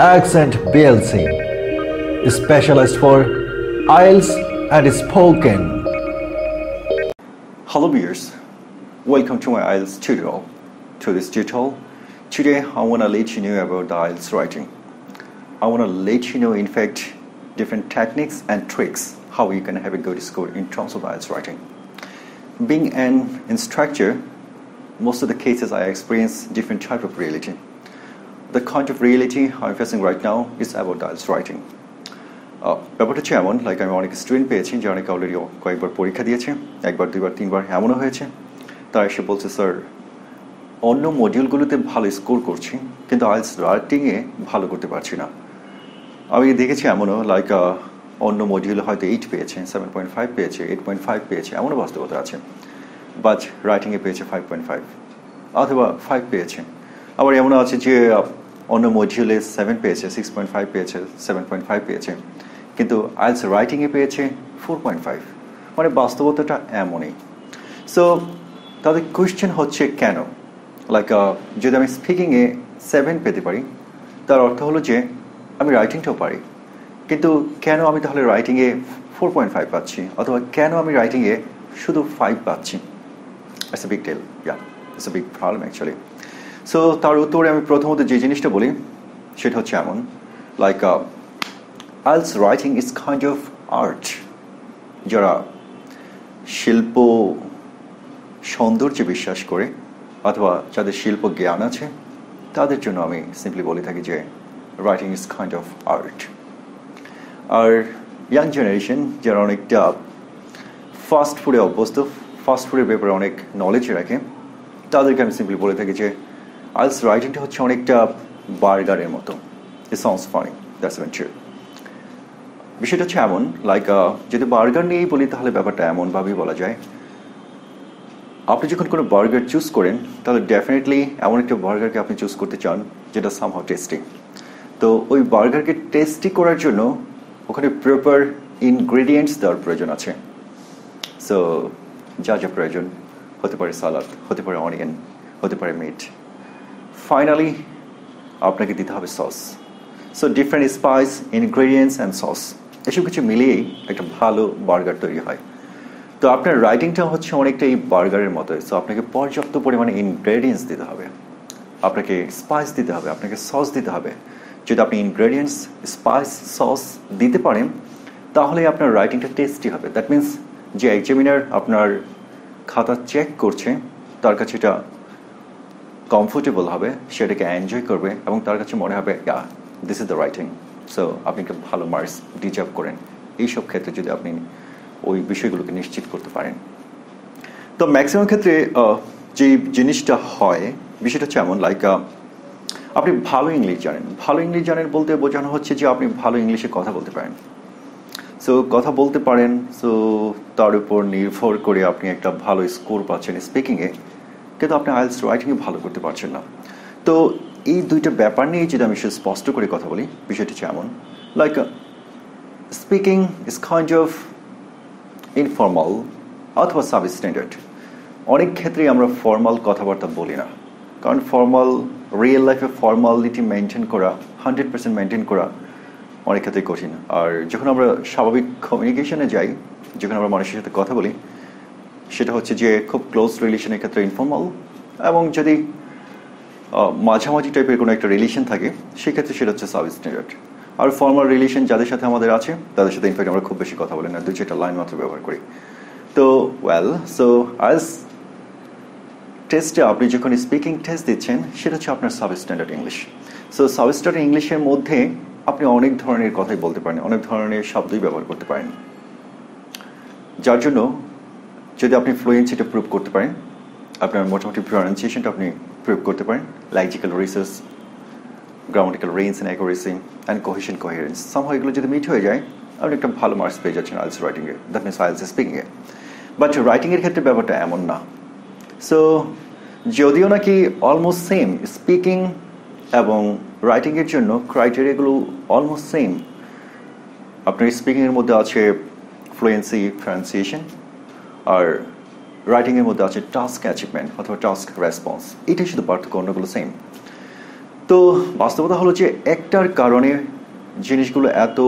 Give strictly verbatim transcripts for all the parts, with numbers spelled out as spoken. Accent B L C, specialist for I E L T S and spoken. Hello viewers, welcome to my I E L T S tutorial. To this tutorial, today I want to let you know about the I E L T S writing. I want to let you know, in fact, different techniques and tricks how you can have a good score in terms of I E L T S writing. Being an instructor, most of the cases I experience different type of reality. The kind of reality I'm facing right now is about I E L T S writing. ব্যাপারটা হচ্ছে এমন, like আমি অনেক student পেয়েছি যে অনেকে already কয়েকবার পরীক্ষা দিয়েছে, একবার দুইবার তিনবার এমনও হয়েছে, তারা এসে বলছে স্যার অন্য মডিউলগুলোতে ভালো স্কোর করছি কিন্তু আইএলটিএস রাইটিংয়ে ভালো করতে পারছি না। আমি দেখেছি এমনও, লাইক অন্য মডিউলে হয়তো এইট পেয়েছে, সেভেন পয়েন্ট ফাইভ পেয়েছে, এইট পয়েন্ট ফাইভ পেয়েছে, এমনও বাস্তবতা আছে, বাট রাইটিংয়ে পেয়েছে ফাইভ পয়েন্ট ফাইভ অথবা ফাইভ পেয়েছে। আবার এমনও আছে যে অন্য মডিউলে সেভেন পেয়েছে, সিক্স পয়েন্ট ফাইভ পেয়েছে, সেভেন পয়েন্ট ফাইভ পেয়েছে, কিন্তু আইএলটিএস রাইটিংয়ে পেয়েছে ফোর পয়েন্ট ফাইভ মানে বাস্তবতাটা এমনই। সো তাদের কোয়েশ্চেন হচ্ছে কেন, লাইক যদি আমি স্পিকিংয়ে সেভেন পেতে পারি তার অর্থ হলো যে আমি রাইটিংটাও পারি, কিন্তু কেন আমি তাহলে রাইটিংয়ে ফোর পয়েন্ট ফাইভ পাচ্ছি অথবা কেন আমি রাইটিংয়ে শুধু ফাইভ পাচ্ছি। It's a big deal, yeah it's a big problem actually. So তার উত্তরে আমি প্রথমত যে জিনিসটা বলি সেটা হচ্ছে এমন, like IELTS writing is kind of art. যারা শিল্প সৌন্দর্যে বিশ্বাস করে অথবা যাদের শিল্প জ্ঞান আছে তাদের জন্য আমি সিম্পলি বলে থাকি যে writing is kind of art. আর ইয়াং জেনারেশন যারা অনেকটা ফাস্ট ফুডে অভ্যস্ত, ফাস্ট ফুডের ব্যাপারে অনেক নলেজ রাখে, তাদেরকে আমি সিম্পলি বলে থাকি যে আইএলটিএস রাইটিংটা হচ্ছে অনেকটা বার্গারের মতো। It sounds funny, that's even true. বিষয়টা হচ্ছে এমন, লাইক যদি বার্গার নিয়েই বলি তাহলে ব্যাপারটা এমনভাবেই বলা যায়, আপনি যখন কোনো বার্গার চুজ করেন তাহলে ডেফিনেটলি এমন একটা বার্গারকে আপনি চুজ করতে চান যেটা সামহাও টেস্টি। তো ওই বার্গারকে টেস্টি করার জন্য ওখানে প্রপার ইনগ্রেডিয়েন্টস দেওয়ার প্রয়োজন আছে। সো যা যা প্রয়োজন হতে পারে সালাদ, হতে পারে অনিয়ন, হতে পারে মিট, ফাইনালি আপনাকে দিতে হবে sauce. So different spice, ingredients and sauce, এসব কিছু মিলিয়েই একটা ভালো বার্গার তৈরি হয়। তো আপনার রাইটিংটা হচ্ছে অনেকটা এই বার্গারের মতোই। সো আপনাকে পর্যাপ্ত পরিমাণে ইনগ্রেডিয়েন্টস দিতে হবে, আপনাকে স্পাইস দিতে হবে, আপনাকে সস দিতে হবে। যদি আপনি ইনগ্রেডিয়েন্টস, স্পাইস, সস দিতে পারেন তাহলে আপনার রাইটিংটা টেস্টি হবে। দ্যাট মিনস যে এক্সামিনার আপনার খাতা চেক করছে তার কাছে এটা কমফোর্টেবল হবে, সেটাকে এনজয় করবে এবং তার কাছে মনে হবে yeah this is the writing. So আপনি একটা ভালো মার্কস ডিজার্ভ করেন এইসব ক্ষেত্রে যদি আপনি ওই বিষয়গুলোকে নিশ্চিত করতে পারেন। তো ম্যাক্সিমাম ক্ষেত্রে যে জিনিসটা হয় বিষয়টা হচ্ছে এমন, লাইক আপনি ভালো ইংলিশ জানেন। ভালো ইংলিশ জানেন বলতে বোঝানো হচ্ছে যে আপনি ভালো ইংলিশে কথা বলতে পারেন। সো কথা বলতে পারেন, সো তার উপর নির্ভর করে আপনি একটা ভালো স্কোর পাচ্ছেন স্পিকিংয়ে, কিন্তু আপনি আইএলটিএস রাইটিংয়ে ভালো করতে পারছেন না। তো এই দুইটা ব্যাপার নিয়ে যদি আমি স্পষ্ট করে কথা বলি বিষয়টা হচ্ছে এমন, like speaking is kind of informal অথবা সাব স্ট্যান্ডার্ড। অনেক ক্ষেত্রেই আমরা ফর্মাল কথাবার্তা বলি না, কারণ ফর্মাল রিয়েল লাইফে ফর্মালিটি মেনটেন করা, হান্ড্রেড পার্সেন্ট মেনটেন করা অনেক ক্ষেত্রেই কঠিন। আর যখন আমরা স্বাভাবিক কমিউনিকেশনে যাই, যখন আমরা মানুষের সাথে কথা বলি, সেটা হচ্ছে যে খুব ক্লোজ রিলেশনের ক্ষেত্রে ইনফর্মাল, এবং যদি মাঝামাঝি টাইপের কোনো একটা রিলেশন থাকে সেক্ষেত্রে সেটা হচ্ছে সাব স্ট্যান্ডার্ড। আর ফর্মাল রিলেশন যাদের সাথে আমাদের আছে তাদের সাথে ইনফ্যাক্ট আমরা খুব বেশি কথা বলি না, দুই চারটা লাইন মাত্র ব্যবহার করি। তো ওয়েল, সো আইএলটিএস টেস্টে আপনি যখন স্পিকিং টেস্ট দিচ্ছেন সেটা হচ্ছে আপনার sub standard English. So sub standard ইংলিশের মধ্যে আপনি অনেক ধরনের কথাই বলতে পারেন, অনেক ধরনের শব্দই ব্যবহার করতে পারেন, যার জন্য যদি আপনি ফ্লুয়েন্সিটা প্রুভ করতে পারেন, আপনার মোটামুটি প্রনাউন্সিয়েশনটা আপনি প্রুভ করতে পারেন, lexical research, grammatical range and accuracy and cohesion coherence, somehow এগুলো যদি মিট হয়ে যায় আপনি একটা ভালো মার্কস পেয়ে যাচ্ছেন আইএলটিএস রাইটিংয়ে, দ্যাট মিনস আইএলটিএস স্পিকিংয়ে। বাট রাইটিংয়ের ক্ষেত্রে ব্যাপারটা এমন না। সো যদিও নাকি অলমোস্ট সেম, স্পিকিং এবং রাইটিংয়ের জন্য ক্রাইটেরিয়াগুলো অলমোস্ট সেম। আপনার স্পিকিংয়ের মধ্যে আছে ফ্লুয়েন্সি, প্রনাউন্সিয়েশন, আর রাইটিংয়ের মধ্যে আছে টাস্ক অ্যাচিভমেন্ট অথবা টাস্ক রেসপন্স, এটাই শুধু পার্থক্য, অন্যগুলো সেম। তো বাস্তবতা হলো যে একটার কারণে জিনিসগুলো এত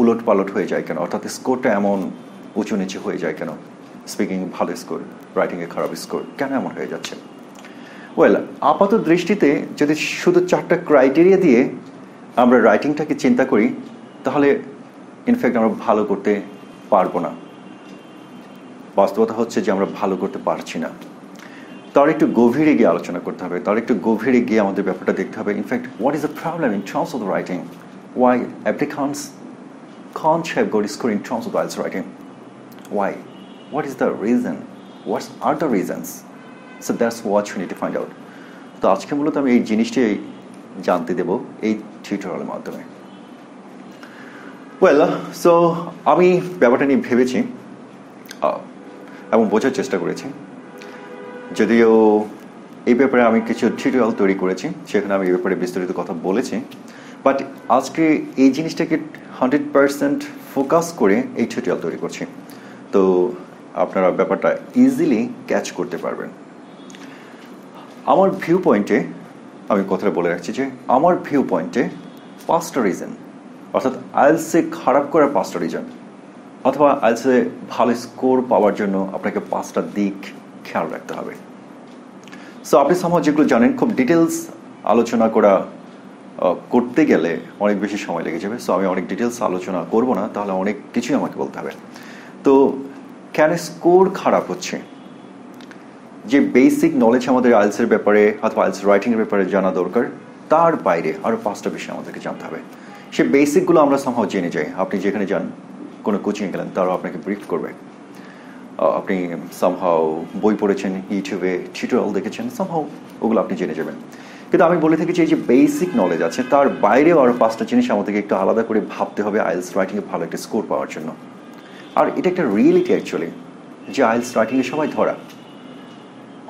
উলটপালট হয়ে যায় কেন, অর্থাৎ স্কোরটা এমন উঁচু নিচু হয়ে যায় কেন, স্পিকিং ভালো স্কোর, রাইটিংয়ে খারাপ স্কোর কেন এমন হয়ে যাচ্ছে? ওয়েল, আপাত দৃষ্টিতে যদি শুধু চারটা ক্রাইটেরিয়া দিয়ে আমরা রাইটিংটাকে চিন্তা করি তাহলে ইনফ্যাক্ট আমরা ভালো করতে পারবো না। বাস্তবতা হচ্ছে যে আমরা ভালো করতে পারছি না। তার একটু গভীরে গিয়ে আলোচনা করতে হবে, তার একটু গভীরে গিয়ে আমাদের ব্যাপারটা দেখতে হবে। In fact what is the problem in terms of the writing, why applicants can't have good score in terms of I E L T S writing? Why? What is the reason? What are the reasons? So that's what you need to find out. তো আজকে মূলত আমি এই জিনিসটাই জানতে দেব এই টিউটোরিয়ালের মাধ্যমে। ওয়েল, সো আমি ব্যাপারটা নিয়ে ভেবেছি এবং বোঝার চেষ্টা করেছি, যদিও এই ব্যাপারে আমি কিছু টিউটোরিয়াল তৈরি করেছি সেখানে আমি এই ব্যাপারে বিস্তারিত কথা বলেছি, বাট আজকে এই জিনিসটাকে হান্ড্রেড পার্সেন্ট ফোকাস করে এই টিউটোরিয়াল তৈরি করছি, তো আপনারা ব্যাপারটা ইজিলি ক্যাচ করতে পারবেন। আমার ভিউ পয়েন্টে আমি কথাটা বলে রাখছি যে আমার ভিউ পয়েন্টে পাঁচটা রিজন, অর্থাৎ আইএলসে খারাপ করার পাঁচটা রিজন অথবা আইএলসে ভালো স্কোর পাওয়ার জন্য আপনাকে পাঁচটা দিক খেয়াল রাখতে হবে। সো আপনি সমাজ যেগুলো জানেন খুব ডিটেলস আলোচনা করা করতে গেলে অনেক বেশি সময় লেগে যাবে, সো আমি অনেক ডিটেলস আলোচনা করব না, তাহলে অনেক কিছুই আমাকে বলতে হবে। তো কেন স্কোর খারাপ হচ্ছে, যে বেসিক নলেজ আমাদের আইএলসের ব্যাপারে অথবা আইএলস রাইটিংয়ের ব্যাপারে জানা দরকার তার বাইরে আরও পাঁচটা বিষয় আমাদেরকে জানতে হবে। সে বেসিকগুলো আমরা somehow জেনে যাই। আপনি যেখানে যান, কোনো কোচিংয়ে গেলেন, তারাও আপনাকে ব্রিফ করবে। আপনি somehow বই পড়েছেন, ইউটিউবে টিউটোরিয়াল দেখেছেন, somehow ওগুলো আপনি জেনে যাবেন। কিন্তু আমি বলে থাকি যে এই যে বেসিক নলেজ আছে তার বাইরেও আরও পাঁচটা জিনিস আমাদেরকে একটু আলাদা করে ভাবতে হবে আইএলস রাইটিংয়ে ভালো একটা স্কোর পাওয়ার জন্য। আর এটা একটা রিয়েলিটি অ্যাকচুয়ালি, যে আইএলস রাইটিংয়ে সবাই ধরা,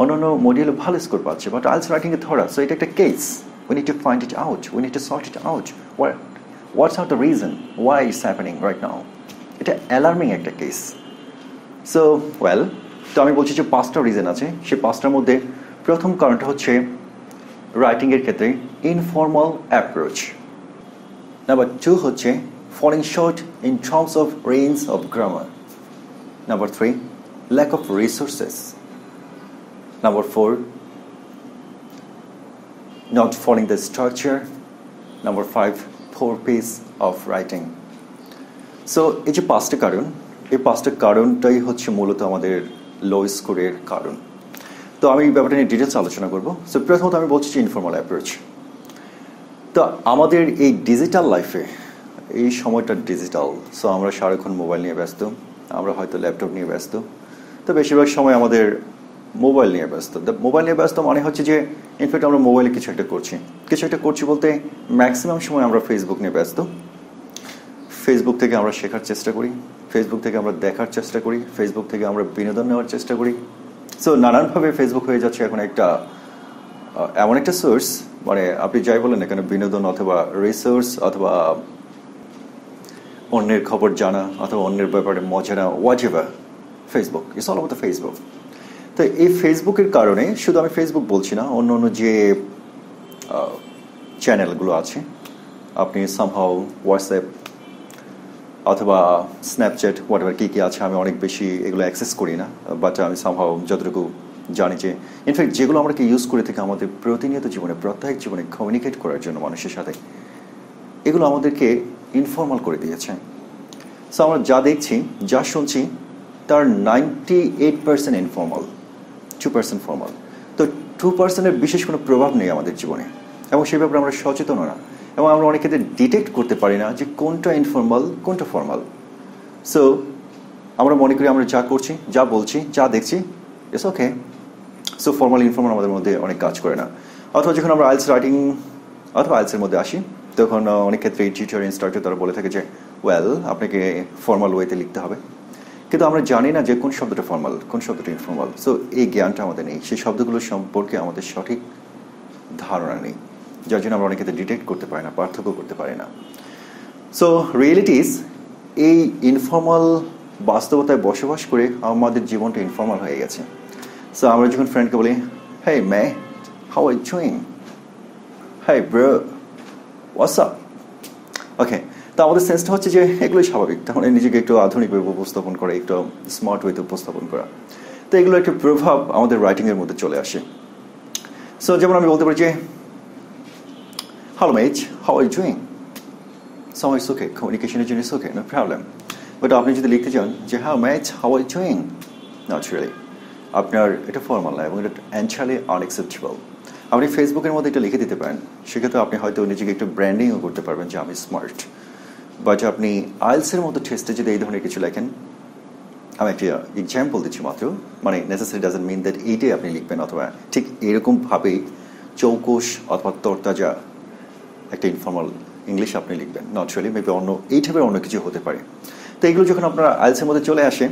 অন্যান্য মডিউলে ভালো স্কোর পাচ্ছে বাট আইএলস রাইটিংয়ে ধরা। সো এটা একটা case, we need to find it out, we need to sort it out, what what's are the reason why it's happening right now. এটা অ্যালার্মিং একটা কেস। সো ওয়েল, তো আমি বলছি যে পাঁচটা রিজন আছে, সেই পাঁচটার মধ্যে প্রথম কারণটা হচ্ছে রাইটিংয়ের ক্ষেত্রে ইনফর্মাল অ্যাপ্রোচ, নাম্বার টু হচ্ছে falling short in terms of range of grammar, number three lack of resources, number four not falling the structure, number five four piece of writing. So এই যে পাঁচটা কারণ, এই পাঁচটা কারণটাই হচ্ছে মূলত আমাদের লো স্কোরের কারণ। তো আমি ব্যাপারটা নিয়ে ডিটেলস আলোচনা করবো। সো প্রথমত আমি বলছি যে ইনফর্মাল অ্যাপ্রোচ। তো আমাদের এই ডিজিটাল লাইফে, এই সময়টা ডিজিটাল, সো আমরা সারাক্ষণ মোবাইল নিয়ে ব্যস্ত, আমরা হয়তো ল্যাপটপ নিয়ে ব্যস্ত, তো বেশিরভাগ সময় আমাদের মোবাইল নিয়ে ব্যস্ত। মোবাইল নিয়ে ব্যস্ত মানে হচ্ছে যে ইনফ্যাক্ট আমরা মোবাইলে কিছু একটা করছি, কিছু একটা করছি বলতে ম্যাক্সিমাম সময় আমরা ফেসবুক নিয়ে ব্যস্ত। ফেসবুক থেকে আমরা শেখার চেষ্টা করি, ফেসবুক থেকে আমরা দেখার চেষ্টা করি, ফেসবুক থেকে আমরা বিনোদন নেওয়ার চেষ্টা করি। সো নানানভাবে ফেসবুক হয়ে যাচ্ছে এখন একটা এমন একটা সোর্স, মানে আপনি যাই বলেন না কেন, বিনোদন অথবা রিসোর্স অথবা অন্যের খবর জানা অথবা অন্যের ব্যাপারে মজা নেওয়া, whatever, Facebook it's all about the Facebook. তো এই ফেসবুকের কারণে, শুধু আমি ফেসবুক বলছি না, অন্য অন্য যে চ্যানেলগুলো আছে, আপনি সামহাও হোয়াটসঅ্যাপ অথবা স্ন্যাপচ্যাট, হোয়াটএভার কী কী আছে, আমি অনেক বেশি এগুলো অ্যাক্সেস করি না, বাট আমি সামহাও যতটুকু জানি যে ইনফ্যাক্ট যেগুলো আমরা কি ইউজ করে থাকি আমাদের প্রতিনিয়ত জীবনে, প্রত্যেক জীবনে কমিউনিকেট করার জন্য মানুষের সাথে, এগুলো আমাদেরকে ইনফর্মাল করে দিয়েছে। সো আমরা যা দেখছি, যা শুনছি তার ninety eight percent informal, two percent formal. তো টু পার্সেন্টের বিশেষ কোনো প্রভাব নেই আমাদের জীবনে এবং সেই ব্যাপারে আমরা সচেতন না এবং আমরা অনেক ক্ষেত্রে ডিটেক্ট করতে পারি না যে কোনটা ইনফর্মাল কোনটা ফর্মাল। সো আমরা মনে করি আমরা যা করছি, যা বলছি, যা দেখছি it's okay. So formal informal আমাদের মধ্যে অনেক কাজ করে না। অথবা যখন আমরা আইএলস রাইটিং অথবা আইএলসের মধ্যে আসি, তখন অনেক ক্ষেত্রে টিউটর ইনস্ট্রাক্টর তারা বলে থাকে যে ওয়েল আপনাকে ফর্মাল ওয়েতে লিখতে হবে, কিন্তু আমরা জানি না যে কোন শব্দটা ফর্মাল কোন শব্দটা ইনফর্মাল। সো এই জ্ঞানটা আমাদের নেই, সেই শব্দগুলো সম্পর্কে আমাদের সঠিক ধারণা নেই, যার জন্য আমরা অনেক ক্ষেত্রে ডিটেক্ট করতে পারি না, পার্থক্য করতে পারি না। সো রিয়েলিটিস, এই ইনফর্মাল বাস্তবতায় বসবাস করে আমাদের জীবনটা ইনফর্মাল হয়ে গেছে। সো আমরা যখন ফ্রেন্ডকে বলি, হ্যাঁ ma how are you doing, Hey bro, what's up? Okay, so our sense to hocche je egulo স্বাভাবিক তাহলে নিজেকে একটু আধুনিকভাবে উপস্থাপন করা একটু স্মার্ট ওয়েতে উপস্থাপন করা তো এগুলো একটা প্রভাব আমাদের রাইটিং এর মধ্যে চলে আসে সো যেমন আমি বলতে পারি যে Hello mate, how are you doing? So it's okay, communication is okay, no problem. But আপনি যদি লিখতে চান যে Hello mate, how are you doing? Not really. আপনার এটা ফর্মাল এবং এটা এনচালি আনএক্সেপ্টেবল আপনি ফেসবুকের মধ্যে এটা লিখে দিতে পারেন সেক্ষেত্রে আপনি হয়তো নিজেকে একটু ব্র্যান্ডিংও করতে পারবেন যে আমি স্মার্ট বাট আপনি আইএলটিএস এর মতো টেস্টে যদি এই ধরনের কিছু লেখেন আমি একটা এক্সাম্পল দিচ্ছি মাত্র মানে নেসেসারি ডাজন্ট মিন দ্যাট এইটাই আপনি লিখবেন অথবা ঠিক এরকমভাবেই চৌকোশ অথবা তরতাজা একটা ইনফর্মাল ইংলিশ আপনি লিখবেন নর্চুয়ালি মেবি অন্য এই টাইপের অন্য কিছু হতে পারে তো এগুলো যখন আপনার আইএলটিএস এর মধ্যে চলে আসে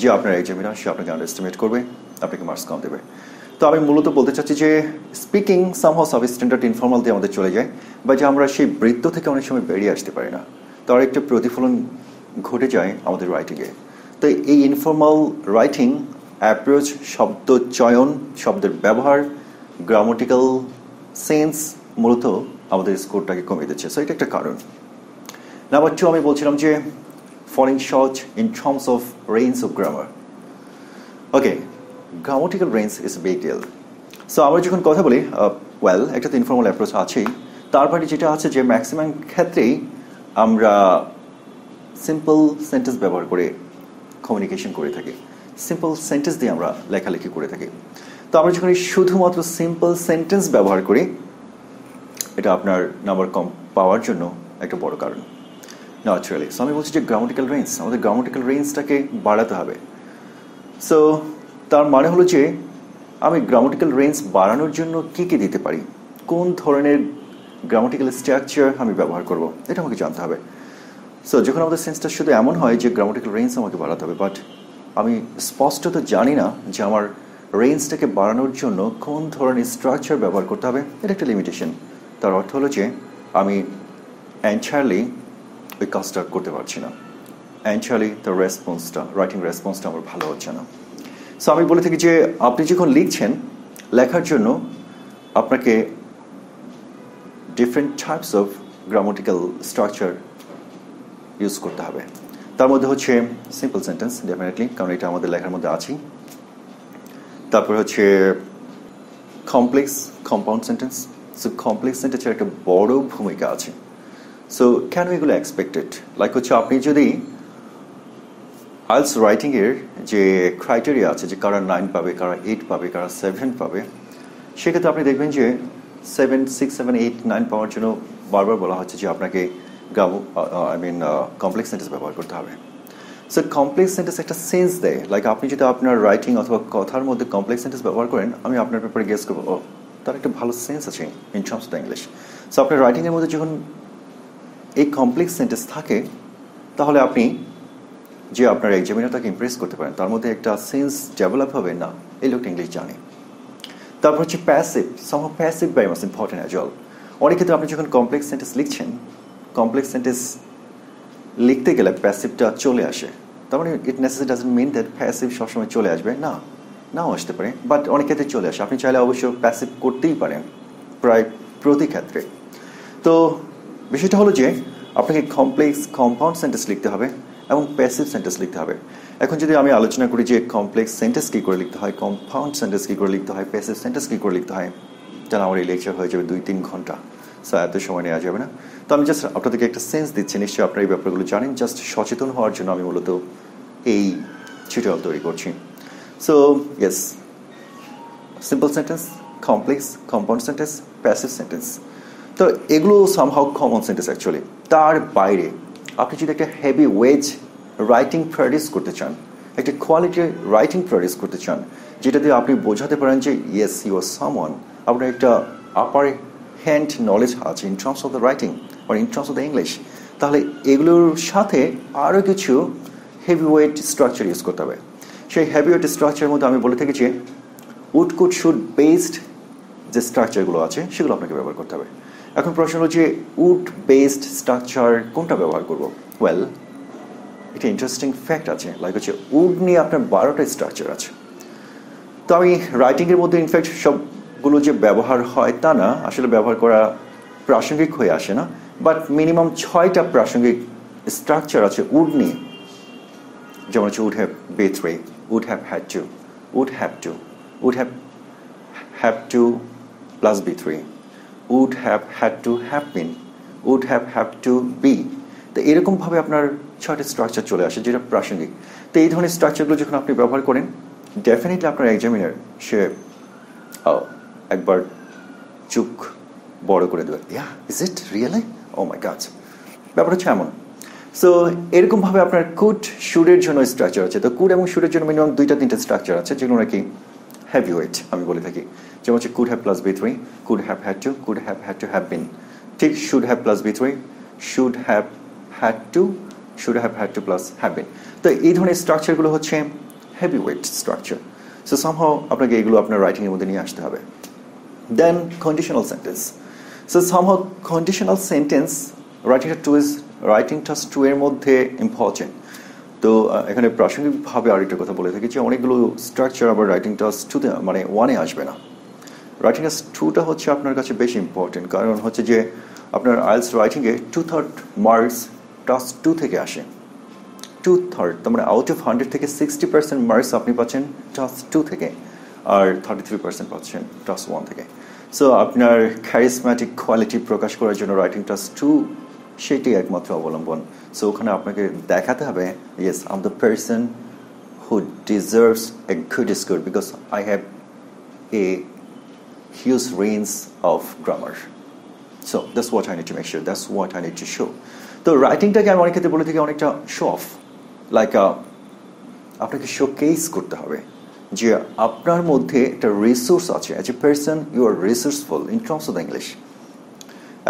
যে আপনার এক্সামিনার সে আপনাকে আন্ডারএস্টিমেট করবে আপনাকে মার্কস কম দেবে তো আমি মূলত বলতে চাচ্ছি যে speaking somehow sub standard informal দিয়ে আমাদের চলে যায় বা যে আমরা সেই বৃত্ত থেকে অনেক সময় বেরিয়ে আসতে পারি না তার একটা প্রতিফলন ঘটে যায় আমাদের রাইটিংয়ে তো এই ইনফর্মাল রাইটিং অ্যাপ্রোচ শব্দ চয়ন শব্দের ব্যবহার গ্রামাটিক্যাল সেন্স মূলত আমাদের স্কোরটাকে কমিয়ে দিচ্ছে সো এটা একটা কারণ নাম্বার টু আমি বলছিলাম যে falling short in terms of range of grammar. Okay, grammatical range is a big deal. So, amra jokhon kotha boli, well, ekta to informal approach ache, tar pore jeta ache je maximum khetrei amra simple sentence byabohar kore communication kore thaki. Simple sentence diye amra lekhalekhi kore thaki. To amra jokhon shudhumatro simple sentence byabohar kori, eta apnar number kom pawar jonno ekta boro karon. Naturally. So আমি বলছি যে grammatical range আমাদের grammatical রেঞ্জটাকে বাড়াতে হবে so তার মানে হলো যে আমি গ্রামাটিক্যাল রেঞ্জ বাড়ানোর জন্য কী কী দিতে পারি কোন ধরনের গ্রামাটিক্যাল স্ট্রাকচার আমি ব্যবহার করব এটা আমাকে জানতে হবে সো যখন আমাদের সেন্সটা শুধু এমন হয় যে গ্রামাটিক্যাল রেঞ্জ আমাকে বাড়াতে হবে বাট আমি স্পষ্টত জানি না যে আমার রেঞ্জটাকে বাড়ানোর জন্য কোন ধরনের স্ট্রাকচার ব্যবহার করতে হবে এটা একটা লিমিটেশন তার অর্থ হলো যে আমি এনটায়ারলি ওই কাজটা করতে পারছি না অ্যাকচুয়ালি তার রেসপন্সটা রাইটিং রেসপন্সটা আমার ভালো হচ্ছে না সো আমি বলে থাকি যে আপনি যখন লিখছেন লেখার জন্য আপনাকে different types of grammatical structure use করতে হবে তার মধ্যে হচ্ছে সিম্পল সেন্টেন্স ডেফিনেটলি কারণ এটা আমাদের লেখার মধ্যে আছে তারপরে হচ্ছে complex compound sentence so complex সেন্টেন্সের একটা বড় ভূমিকা আছে সো কেন এগুলো এক্সপেক্টেড লাইক হচ্ছে আপনি যদি আইএলটিএস রাইটিংয়ের যে ক্রাইটেরিয়া আছে যে কারা নাইন পাবে কারা এইট পাবে কারা সেভেন পাবে সেক্ষেত্রে আপনি দেখবেন যে seven six seven eight nine পাওয়ার জন্য বারবার বলা হচ্ছে যে আপনাকে gram I mean complex sentence ব্যবহার করতে হবে সো কমপ্লেক্স সেন্টেন্স একটা সেন্স দেয় লাইক আপনি যদি আপনার রাইটিং অথবা কথার মধ্যে কমপ্লেক্স সেন্টেন্স ব্যবহার করেন আমি আপনার ব্যাপারে গেস করবো ও তার একটা ভালো সেন্স আছে in terms of the English so আপনার রাইটিংয়ের মধ্যে যখন এই কমপ্লেক্স সেন্টেন্স থাকে তাহলে আপনি যে আপনার এক্সামিনার তাকে ইমপ্রেস করতে পারেন তার মধ্যে একটা সেন্স ডেভেলপ হবে না এই লোকটা ইংলিশ জানে তারপর হচ্ছে passive somehow passive very much important as well অনেক ক্ষেত্রে আপনি যখন কমপ্লেক্স সেন্টেন্স লিখছেন কমপ্লেক্স সেন্টেন্স লিখতে গেলে প্যাসিভটা চলে আসে তার মানে it necessary doesn't mean that passive সবসময় চলে আসবে না নাও আসতে পারে বাট অনেক ক্ষেত্রে চলে আসে আপনি চাইলে অবশ্য প্যাসিভ করতেই পারেন প্রায় প্রতি ক্ষেত্রে তো বিষয়টা হলো যে আপনাকে কমপ্লেক্স কম্পাউন্ড সেন্টেন্স লিখতে হবে এবং প্যাসিভ সেন্টেন্স লিখতে হবে এখন যদি আমি আলোচনা করি যে কমপ্লেক্স সেন্টেন্স কী করে লিখতে হয় কম্পাউন্ড সেন্টেন্স কী করে লিখতে হয় প্যাসিভ সেন্টেন্স কী করে লিখতে হয় তাহলে আমার এই লেকচার হয়ে যাবে দুই তিন ঘন্টা সো এত সময় নেওয়া যাবে না তো আমি জাস্ট আপনাদেরকে একটা সেন্স দিচ্ছি নিশ্চয়ই আপনারা এই ব্যাপারগুলো জানেন জাস্ট সচেতন হওয়ার জন্য আমি মূলত এই টিউটোরিয়াল তৈরি করছি so yes simple sentence complex compound sentence passive sentence তো এগুলো সামহাও কমন সেন্টেন্স অ্যাকচুয়ালি তার বাইরে আপনি যদি একটা হেভি ওয়েজ রাইটিং প্রডিউস করতে চান একটা কোয়ালিটির রাইটিং প্রডিউস করতে চান যেটা দিয়ে আপনি বোঝাতে পারেন যে ইয়েস ইউ আর সামওয়ান আপনার একটা আপার হ্যান্ড নলেজ আছে in terms of the writing আর in terms of the English তাহলে এগুলোর সাথে আরও কিছু হেভি ওয়েট স্ট্রাকচার ইউজ করতে হবে সেই হেভি ওয়েট স্ট্রাকচারের মধ্যে আমি বলে থাকি যে উড কুড শুড বেসড যে স্ট্রাকচারগুলো আছে সেগুলো আপনাকে ব্যবহার করতে হবে এখন প্রশ্ন হলো যে উড বেসড স্ট্রাকচার কোনটা ব্যবহার করব ওয়েল একটা ইন্টারেস্টিং ফ্যাক্ট আছে লাইক হচ্ছে উড নিয়ে আপনার বারোটা স্ট্রাকচার আছে তো আমি রাইটিংয়ের মধ্যে ইনফ্যাক্ট সবগুলো যে ব্যবহার হয় তা না আসলে ব্যবহার করা প্রাসঙ্গিক হয়ে আসে না, বাট মিনিমাম ছয়টা প্রাসঙ্গিক স্ট্রাকচার আছে উড নিয়ে। যেমন হচ্ছে উড হ্যাভ বেথ রে, would have had to, would have to, would have have to plus B three, would have had to have been, would have have to be. তো এরকমভাবে আপনার ছয়টা স্ট্রাকচার চলে আসে যেটা প্রাসঙ্গিক। তো এই ধরনের স্ট্রাকচারগুলো যখন আপনি ব্যবহার করেন, ডেফিনেটলি আপনার এক্সামিনার সে একবার চুপ বড় করে দেবে, yeah is it really, oh my God, ব্যাপার হচ্ছে এমন। সো এরকমভাবে আপনার কুড শুডের জন্য স্ট্রাকচার আছে। তো কুড এবং শুডের জন্য মিনিমাম দুইটা তিনটা স্ট্রাকচার আছে যেগুলো নাকি হেভি ওয়েট আমি বলে থাকি। যেমন হচ্ছে could have plus B three, could have had to, could have had to have been. ঠিক should have plus B three, should have had to, should have had to plus have been. তো এই ধরনের স্ট্রাকচারগুলো হচ্ছে heavy weight structure. So somehow আপনাকে এগুলো আপনার রাইটিংয়ের মধ্যে নিয়ে আসতে হবে। Then conditional sentence. So somehow conditional sentence writing two is writing task two এর মধ্যে ইম্পর্টেন্ট। তো এখানে প্রাসঙ্গিকভাবে আরেকটা কথা বলে থাকি যে অনেকগুলো স্ট্রাকচার আবার রাইটিং টাস্ক টুতে মানে ওয়ানে আসবে না। রাইটিং টাস্ক টুটা হচ্ছে আপনার কাছে বেশি ইম্পর্টেন্ট, কারণ হচ্ছে যে আপনার আইএলস রাইটিংয়ে two third marks task two থেকে আসে। টু থার্ড তার মানে আউট অফ হান্ড্রেড থেকে সিক্সটি পার্সেন্ট মার্কস আপনি পাচ্ছেন টাস্ক টু থেকে, আর থার্টি থ্রি পার্সেন্ট পাচ্ছেন টাস্ক ওয়ান থেকে। সো আপনার খ্যারিসম্যাটিক কোয়ালিটি প্রকাশ করার জন্য রাইটিং টাস্ক টু সেটি একমাত্র অবলম্বন। সো ওখানে আপনাকে দেখাতে হবে, yes I am the person who deserves a good score because I have a huge range of grammar. So that's what I need to make sure, that's what I need to show. তো রাইটিংটাকে আমি অনেক ক্ষেত্রে বলে থাকি অনেকটা show off, like আপনাকে show case করতে হবে যে আপনার মধ্যে একটা রিসোর্স আছে। As a person you are resourceful in terms of the English,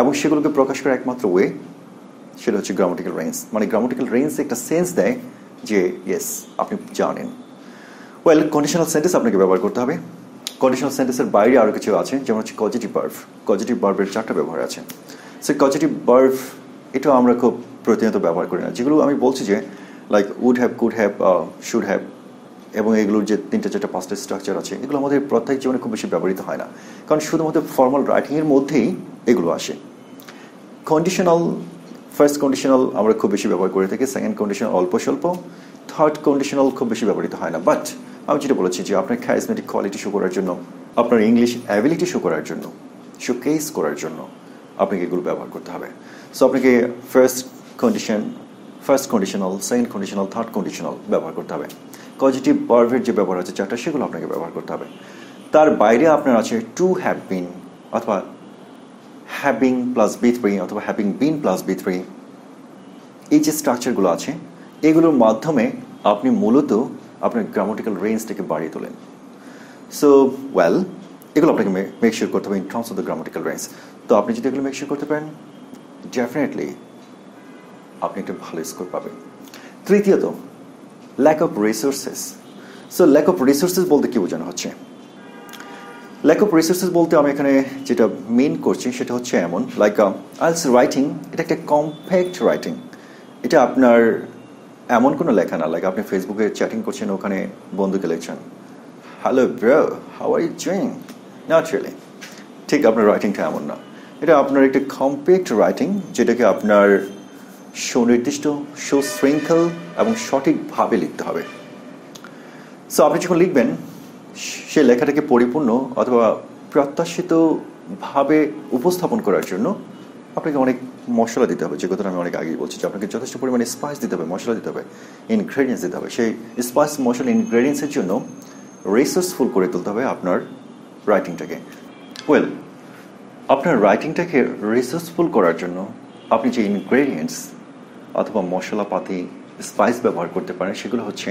এবং সেগুলোকে প্রকাশ করার একমাত্র ওয়ে সেটা হচ্ছে গ্রামাটিক্যাল রেঞ্জ। মানে গ্রামাটিক্যাল রেঞ্জ একটা সেন্স দেয় যে ইয়েস আপনি জানেন। ওয়েল, কন্ডিশনাল সেন্টেন্স আপনাকে ব্যবহার করতে হবে। কন্ডিশনাল সেন্টেন্সের বাইরে আরও কিছু আছে, যেমন হচ্ছে কজেটিভ ভার্ব। কজেটিভ ভার্বের চারটা ব্যবহার আছে। সো কজেটিভ ভার্ব এটাও আমরা খুব প্রতিনিয়ত ব্যবহার করি না, যেগুলো আমি বলছি যে like would have, could have, should have, এবং এগুলোর যে তিনটা চারটা পাঁচটা স্ট্রাকচার আছে এগুলো আমাদের প্রত্যেক জীবনে খুব বেশি ব্যবহৃত হয় না, কারণ শুধুমাত্র ফর্মাল রাইটিংয়ের মধ্যেই এগুলো আসে। কন্ডিশনাল, ফার্স্ট কন্ডিশনাল আমরা খুব বেশি ব্যবহার করে থাকি, সেকেন্ড কন্ডিশনাল অল্প স্বল্প, থার্ড কন্ডিশনাল খুব বেশি ব্যবহৃত হয় না। বাট আমি যেটা বলেছি যে আপনার খ্যারিজম্যাটিক কোয়ালিটি শো করার জন্য, আপনার ইংলিশ অ্যাবিলিটি শো করার জন্য, শো কেস করার জন্য আপনাকে এগুলো ব্যবহার করতে হবে। সো আপনাকে first condition, first conditional, second conditional, third conditional ব্যবহার করতে হবে। পজিটিভ ভার্বের যে ব্যবহার আছে চারটা সেগুলো আপনাকে ব্যবহার করতে হবে। তার বাইরে আপনার আছে টু হ্যাভ বিন অথবা হ্যাভিং প্লাস বি থ্রি অথবা having been plus B three. এই যে স্ট্রাকচারগুলো আছে এগুলোর মাধ্যমে আপনি মূলত আপনার গ্রামাটিক্যাল রেঞ্জটাকে বাড়িয়ে তোলেন। সো ওয়েল, এগুলো আপনাকে মেক শিওর করতে হবে in terms of the grammatical range. তো আপনি যদি এগুলো মেক শিওর করতে পারেন, ডেফিনেটলি আপনি একটা ভালো স্কোর পাবেন। তৃতীয়ত, lack of resources. So lack of resources বলতে কী বোঝানো হচ্ছে? ল্যাক অফ রিসোর্সেস বলতে আমি এখানে যেটা মেন করছি সেটা হচ্ছে এমন, লাইক আইএলটিএস রাইটিং এটা একটা কম্প্যাক্ট রাইটিং। এটা আপনার এমন কোনো লেখা না লাইক আপনি ফেসবুকে চ্যাটিং করছেন, ওখানে বন্ধুকে লিখছেন hello bro how are you doing, not really. ঠিক আপনার রাইটিংটা এমন না, এটা আপনার একটা কম্প্যাক্ট রাইটিং যেটাকে আপনার সুনির্দিষ্ট, সুশৃঙ্খল এবং সঠিকভাবে লিখতে হবে। সো আপনি যখন লিখবেন সে লেখাটাকে পরিপূর্ণ অথবা প্রত্যাশিতভাবে উপস্থাপন করার জন্য আপনাকে অনেক মশলা দিতে হবে। যে কথাটা আমি অনেক আগেই বলছি যে আপনাকে যথেষ্ট পরিমাণে স্পাইস দিতে হবে, মশলা দিতে হবে, ইনগ্রেডিয়েন্টস দিতে হবে। সেই স্পাইস, মশলা, ইনগ্রেডিয়েন্টসের জন্য রিসোর্সফুল করে তুলতে হবে আপনার রাইটিংটাকে। ওয়েল, আপনার রাইটিংটাকে রিসোর্সফুল করার জন্য আপনি যে ইনগ্রেডিয়েন্টস অথবা মশলাপাতি, স্পাইস ব্যবহার করতে পারেন সেগুলো হচ্ছে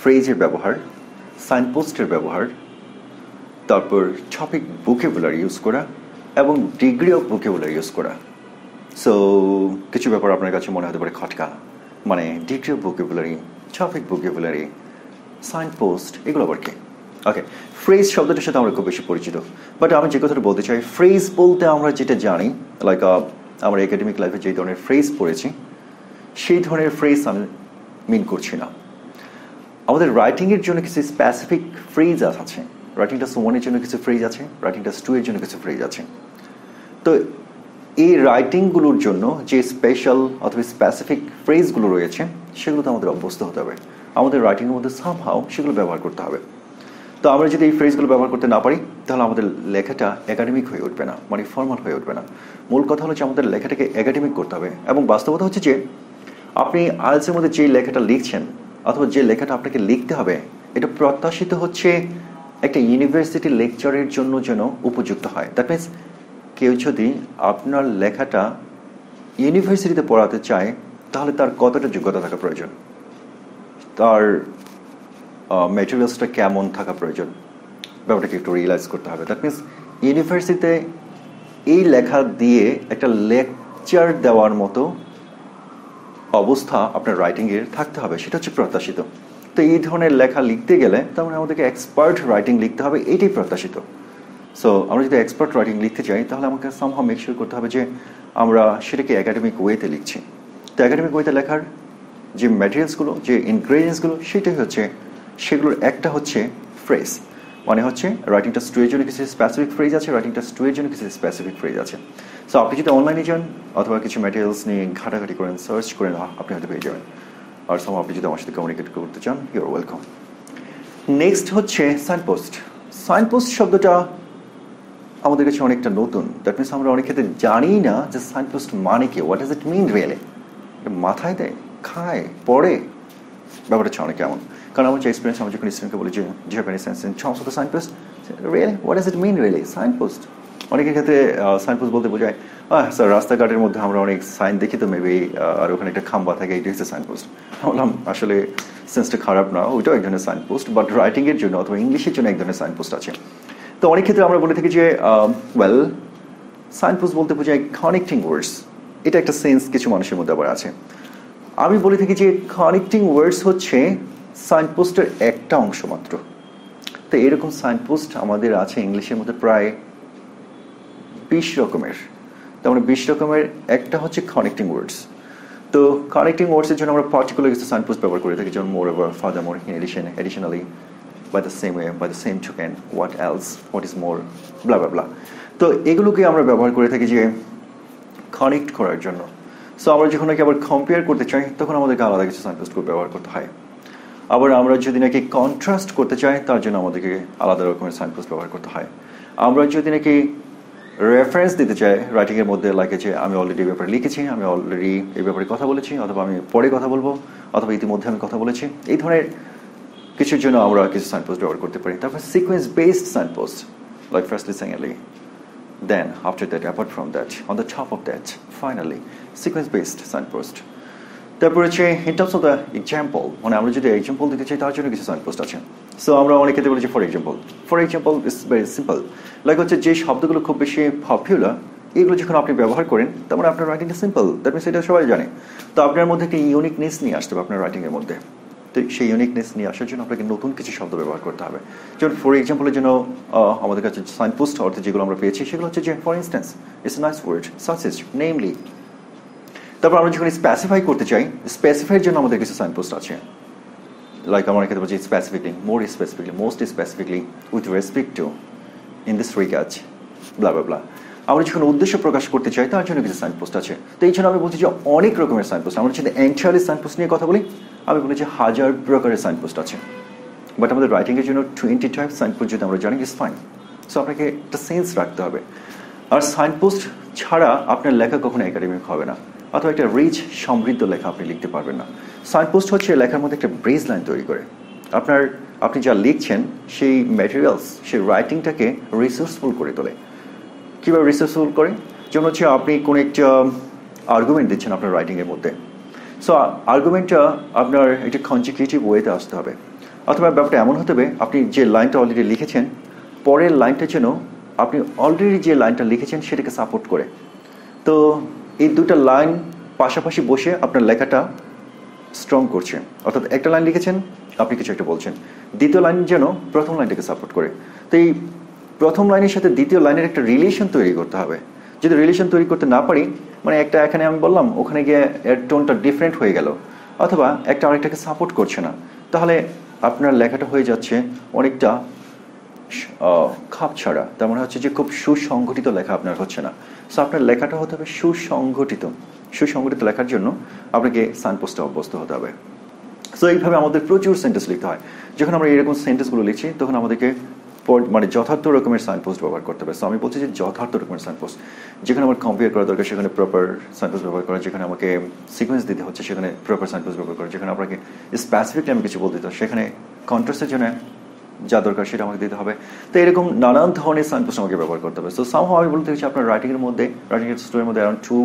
ফ্রেজের ব্যবহার, সাইনপোস্টের ব্যবহার, তারপর টপিক ভোকাবুলারি ইউজ করা এবং ডিগ্রি অফ ভোকাবুলারি ইউজ করা। সো কিছু ব্যাপার আপনার কাছে মনে হতে পারে খটকা, মানে degree of vocabulary, topic vocabulary, signpost, এগুলো আবার কি? ওকে, ফ্রেজ শব্দটার সাথে আমরা খুব বেশি পরিচিত, বাট আমি যে কথাটা বলতে চাই, ফ্রেজ বলতে আমরা যেটা জানি লাইক আমার একাডেমিক লাইফে যেই ধরনের ফ্রেজ পড়েছি সেই ধরনের ফ্রেজ আমি মিন করছি না। আমাদের রাইটিংয়ের জন্য কিছু স্পেসিফিক ফ্রেজ আছে, রাইটিং টাস্ক ওয়ানের জন্য কিছু ফ্রেজ আছে, রাইটিং টাস্ক টু এর জন্য কিছু ফ্রেজ আছে। তো এই রাইটিংগুলোর জন্য যে স্পেশাল অথবা স্পেসিফিক ফ্রেজগুলো রয়েছে সেগুলো তো আমাদের অভ্যস্ত হতে হবে, আমাদের রাইটিংয়ের মধ্যে সামহাও সেগুলো ব্যবহার করতে হবে। তো আমরা যদি এই ফ্রেজগুলো ব্যবহার করতে না পারি তাহলে আমাদের লেখাটা একাডেমিক হয়ে উঠবে না, মানে ফর্মাল হয়ে উঠবে না। মূল কথা হলো যে আমাদের লেখাটাকে একাডেমিক করতে হবে। এবং বাস্তবতা হচ্ছে যে আপনি আইএলটিএসের মধ্যে যে লেখাটা লিখছেন অথবা যে লেখাটা আপনাকে লিখতে হবে এটা প্রত্যাশিত হচ্ছে একটা ইউনিভার্সিটি লেকচারের জন্য যেন উপযুক্ত হয়। দ্যাট মিনস কেউ যদি আপনার লেখাটা ইউনিভার্সিটিতে পড়াতে চায় তাহলে তার কতটা যোগ্যতা থাকা প্রয়োজন, তার মেটেরিয়ালসটা কেমন থাকা প্রয়োজন, ব্যাপারটাকে একটু রিয়েলাইজ করতে হবে। দ্যাট মিনস ইউনিভার্সিটিতে এই লেখা দিয়ে একটা লেকচার দেওয়ার মতো অবস্থা আপনার রাইটিংয়ের থাকতে হবে, সেটা হচ্ছে প্রত্যাশিত। তো এই ধরনের লেখা লিখতে গেলে তারপরে আমাদেরকে এক্সপার্ট রাইটিং লিখতে হবে, এটাই প্রত্যাশিত। সো আমরা যদি এক্সপার্ট রাইটিং লিখতে চাই তাহলে আমাকে সামহাও মেক শিওর করতে হবে যে আমরা সেটাকে একাডেমিক ওয়েতে লিখছি। তো একাডেমিক ওয়েতে লেখার যে ম্যাটেরিয়ালসগুলো, যে ইনগ্রেডিয়েন্টসগুলো সেটাই হচ্ছে, সেগুলোর একটা হচ্ছে ফ্রেজ, মানে হচ্ছে রাইটিংটা স্টুয়ের জন্য কিছু স্পেসিফিক ফ্রেজ আছে, রাইটিংটা স্টুয়ের জন্য কিছু স্পেসিফিক ফ্রেজ আছে। সো আপনি যদি অনলাইনে যান অথবা কিছু ম্যাটেরিয়ালস নিয়ে ঘাটাঘাটি করেন, সার্চ করেন, আপনি হয়তো পেয়ে যাবেন। আর সব আপনি যদি আমার সাথে কমিউনিকেট করতে চান, ইউর ওয়েলকাম। নেক্সট হচ্ছে সাইনপোস্ট। সাইনপোস্ট শব্দটা আমাদের কাছে অনেকটা নতুন। দ্যাট মিনস আমরা অনেক ক্ষেত্রে জানি না যে সাইনপোস্ট মানে কি, what does it mean really, মাথায় দেয়, খায়, পড়ে, ব্যাপারটা হচ্ছে অনেক কেমন। কারণ আমার যে এক্সপিরিয়েন্স, আমি যখন স্টুডেন্টকে বলি যে জাপানিজ সেন্সেন ছশো তো signpost really, what does it mean really signpost, অনেকের ক্ষেত্রে সাইনপোস্ট বলতে বোঝায় স্যার রাস্তাঘাটের মধ্যে আমরা অনেক সাইন দেখি তো মেবি, আর ওখানে একটা খাম্বা থাকে, এটা হচ্ছে সাইনপোস্ট। বললাম আসলে সেন্সটা খারাপ না, ওইটাও এক ধরনের সাইনপোস্ট, বাট রাইটিংয়ের জন্য অথবা ইংলিশের জন্য এক ধরনের সাইনপোস্ট আছে। তো অনেক ক্ষেত্রে আমরা বলে থাকি যে ওয়েল সাইনপোস্ট বলতে বোঝায় কানেক্টিং ওয়ার্ডস, এটা একটা সেন্স কিছু মানুষের মধ্যে আবার আছে। আমি বলে থাকি যে কানেক্টিং ওয়ার্ডস হচ্ছে সাইনপোস্টের একটা অংশ মাত্র। তো এরকম সাইনপোস্ট আমাদের আছে ইংলিশের মধ্যে প্রায় বিশ রকমের, তার মানে বিশ রকমের একটা হচ্ছে কানেক্টিং ওয়ার্ডস। তো কানেক্টিং ওয়ার্ডসের জন্য আমরা পার্টিকুলার কিছু সাইনপোস্ট ব্যবহার করে থাকি, যেমন moreover, furthermore, in addition, additionally, by the same way, by the same token, what else, what is more, blah blah blah. তো এগুলোকে আমরা ব্যবহার করে থাকি যে কানেক্ট করার জন্য। সো আমরা যখন নাকি আবার কম্পেয়ার করতে চাই তখন আমাদেরকে আলাদা কিছু সাইনপোস্ট ব্যবহার করতে হয়। আবার আমরা যদি নাকি কন্ট্রাস্ট করতে চাই তার জন্য আমাদেরকে আলাদা রকমের সাইনপোস্ট ব্যবহার করতে হয়। আমরা যদি নাকি রেফারেন্স দিতে চাই রাইটিংয়ের মধ্যে, লাগে যে আমি অলরেডি এই ব্যাপারে লিখেছি, আমি অলরেডি এই ব্যাপারে কথা বলেছি, অথবা আমি পরে কথা বলবো, অথবা ইতিমধ্যে আমি কথা বলেছি, এই ধরনের কিছুর জন্য আমরা কিছু সাইনপোস্ট ব্যবহার করতে পারি। তারপর sequence based signpost, like firstly, secondly, then after that, apart from that, on the top of that, finally, sequence based signpost. তারপর হচ্ছে in terms of the example, মানে আমরা যদি এক্সাম্পল দিতে চাই তার জন্য কিছু সাইনপোস্ট আছে। সো আমরা অনেক ক্ষেত্রে বলেছি for example, for example is very simple, like হচ্ছে যে শব্দগুলো খুব বেশি পপুলার এগুলো যখন আপনি ব্যবহার করেন তার মানে আপনার রাইটিংটা সিম্পল, দ্যাট মিনস এটা সবাই জানে। তো আপনার মধ্যে একটা ইউনিকনেস নিয়ে আসতে হবে আপনার রাইটিংয়ের মধ্যে। তো সেই ইউনিকনেস নিয়ে আসার জন্য আপনাকে নতুন কিছু শব্দ ব্যবহার করতে হবে। যেমন ফর এক্সাম্পলের জন্য আমাদের কাছে সাইনপোস্ট অর্থে যেগুলো আমরা পেয়েছি সেগুলো হচ্ছে যে for instance, it's nice word, সাসেজ, namely. তারপর আমরা যখন স্পেসিফাই করতে চাই, স্পেসিফাইয়ের জন্য আমাদের কিছু সাইনপোস্ট আছে, লাইক আমার ক্ষেত্রে বলছি specifically, more specifically, most specifically, with respect to, in this regard, blah blah blah. আমরা যখন উদ্দেশ্য প্রকাশ করতে চাই তার জন্য কিছু সাইনপোস্ট আছে। তো এই জন্য আমি বলছি যে অনেক রকমের সাইনপোস্ট। আমরা যদি এন্টায়ারলি সাইনপোস্ট নিয়ে কথা বলি আমি বলি যে হাজার প্রকারের সাইনপোস্ট আছে, বাট আমাদের রাইটিংয়ের জন্য টোয়েন্টি টাইপ সাইনপোস্ট যদি আমরা জানি ইজ ফাইন। সো আপনাকে একটা সেন্স রাখতে হবে। আর সাইনপোস্ট ছাড়া আপনার লেখা কখনো একাডেমিক হবে না, অথবা একটা রিচ সমৃদ্ধ লেখা আপনি লিখতে পারবেন না। সাইনপোস্ট হচ্ছে লেখার মধ্যে একটা ব্রেজ লাইন তৈরি করে, আপনার আপনি যা লিখছেন সেই ম্যাটেরিয়ালস, সেই রাইটিংটাকে রিসোর্সফুল করে তোলে। কীভাবে রিসোর্সফুল করে? যেমন হচ্ছে আপনি কোনো একটা আর্গুমেন্ট দিচ্ছেন আপনার রাইটিংয়ের মধ্যে, সো আর্গুমেন্টটা আপনার একটা কনজিকিউটিভ ওয়েতে আসতে হবে, অথবা ব্যাপারটা এমন হতে হবে আপনি যে লাইনটা অলরেডি লিখেছেন পরের লাইনটা যেন আপনি অলরেডি যে লাইনটা লিখেছেন সেটাকে সাপোর্ট করে। তো এই দুটো লাইন পাশাপাশি বসে আপনার লেখাটা স্ট্রং করছে, অর্থাৎ একটা লাইন লিখেছেন আপনি কিছু একটা বলছেন, দ্বিতীয় লাইন যেন প্রথম লাইনটাকে সাপোর্ট করে। তো এই প্রথম লাইনের সাথে দ্বিতীয় লাইনের একটা রিলেশন তৈরি করতে হবে। যদি রিলেশন তৈরি করতে না পারি, মানে একটা এখানে আমি বললাম ওখানে গিয়ে এর টোনটা ডিফারেন্ট হয়ে গেল, অথবা একটা আরেকটাকে সাপোর্ট করছে না, তাহলে আপনার লেখাটা হয়ে যাচ্ছে অনেকটা খাপ ছাড়া, তার মানে হচ্ছে যে খুব সুসংগঠিত লেখা আপনার হচ্ছে না। সো আপনার লেখাটা হতে হবে সুসংগঠিত। সুসংগঠিত লেখার জন্য আপনাকে সাইনপোস্টে অভ্যস্ত হতে হবে। সো এইভাবে আমাদের প্রচুর সেন্টেন্স লিখতে হয়। যখন আমরা এরকম সেন্টেন্সগুলো লিখছি তখন আমাদেরকে মানে যথার্থ রকমের সাইনপোস্ট ব্যবহার করতে হবে। সো আমি বলছি যে যথার্থ রকমের সাইনপোস্ট, যেখানে আমার কম্পেয়ার করা দরকার সেখানে প্রপার সাইনপোস্ট ব্যবহার করা, যেখানে আমাকে সিকোয়েন্স দিতে হচ্ছে সেখানে প্রপার সাইনপোস্ট ব্যবহার করা, যেখানে আপনাকে স্পেসিফিকলি আমি কিছু বলতে দিতে সেখানে কন্ট্রাস্টের জন্য যা দরকার সেটা আমাকে দিতে হবে। তো এরকম নানান ধরনের সাইনপোস্ট আমাকে ব্যবহার করতে হবে। সো সামহাও আমি বলতে চাইছি আপনার রাইটিংয়ের মধ্যে, রাইটিংয়ের স্টোরির মধ্যে অ্যারাউন্ড টু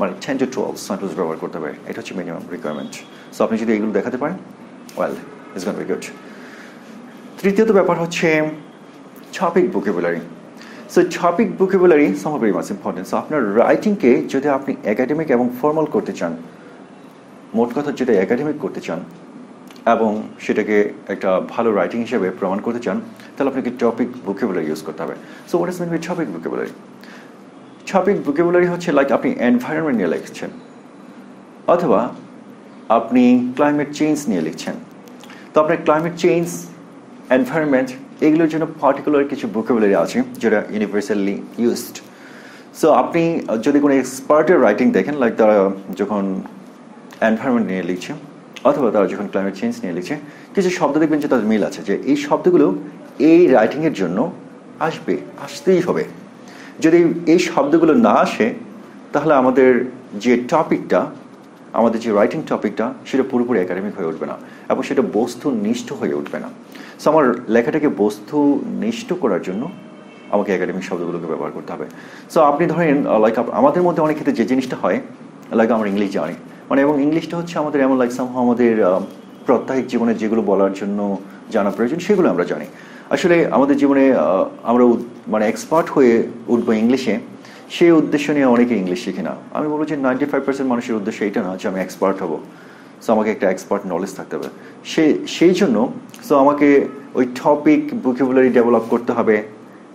মানে টেন টু টুয়েলভ সাইনপোস্ট ব্যবহার করতে হবে। এটা হচ্ছে মিনিমাম রিকোয়ারমেন্ট। সো আপনি যদি এগুলো দেখাতে পারেন well it's gonna be good. তৃতীয়ত ব্যাপার হচ্ছে topic vocabulary. So topic vocabulary somehow very much important. So আপনার রাইটিংকে যদি আপনি একাডেমিক এবং ফর্মাল করতে চান, মোট কথা যদি একাডেমিক করতে চান এবং সেটাকে একটা ভালো রাইটিং হিসেবে প্রমাণ করতে চান, তাহলে আপনাকে টপিক ভোকাবুলারি ইউজ করতে হবে। So what is mean by topic vocabulary? Topic vocabulary হচ্ছে লাইক আপনি এনভায়রনমেন্ট নিয়ে লিখছেন, অথবা আপনি ক্লাইমেট চেঞ্জ নিয়ে লিখছেন। তো আপনার ক্লাইমেট চেঞ্জ, এনভায়রনমেন্ট এগুলোর জন্য পার্টিকুলার কিছু ভোকাবুলারি আছে যেটা ইউনিভার্সালি ইউজড। সো আপনি যদি কোনো এক্সপার্টের রাইটিং দেখেন, লাইক তারা যখন এনভায়রনমেন্ট নিয়ে লিখছে অথবা তারা যখন ক্লাইমেট চেঞ্জ নিয়ে লিখছে, কিছু শব্দ দেখবেন যে তাদের মিল আছে, যে এই শব্দগুলো এই রাইটিংয়ের জন্য আসবে, আসতেই হবে। যদি এই শব্দগুলো না আসে তাহলে আমাদের যে টপিকটা, আমাদের যে রাইটিং টপিকটা সেটা পুরোপুরি একাডেমিক হয়ে উঠবে না এবং সেটা বস্তুনিষ্ঠ হয়ে উঠবে না। সো আমার লেখাটাকে বস্তুনিষ্ঠ করার জন্য আমাকে একাডেমিক শব্দগুলোকে ব্যবহার করতে হবে। সো আপনি ধরেন লাইক আমাদের মধ্যে অনেক ক্ষেত্রে যে জিনিসটা হয়, লাইক আমরা ইংলিশ জানি মানে, এবং ইংলিশটা হচ্ছে আমাদের এমন লাইক সামহাও আমাদের প্রাত্যহিক জীবনে যেগুলো বলার জন্য জানা প্রয়োজন সেগুলো আমরা জানি। আসলে আমাদের জীবনে আমরা মানে এক্সপার্ট হয়ে উঠবো ইংলিশে, সেই উদ্দেশ্য নিয়ে অনেকে ইংলিশ শিখে না। আমি বলবো যে নাইনটি ফাইভ পার্সেন্ট মানুষের উদ্দেশ্য এইটা না যে আমি এক্সপার্ট হব। সো আমাকে একটা এক্সপার্ট নলেজ থাকতে হবে সে সেই জন্য। সো আমাকে ওই টপিক ভোকাবুলারি ডেভেলপ করতে হবে,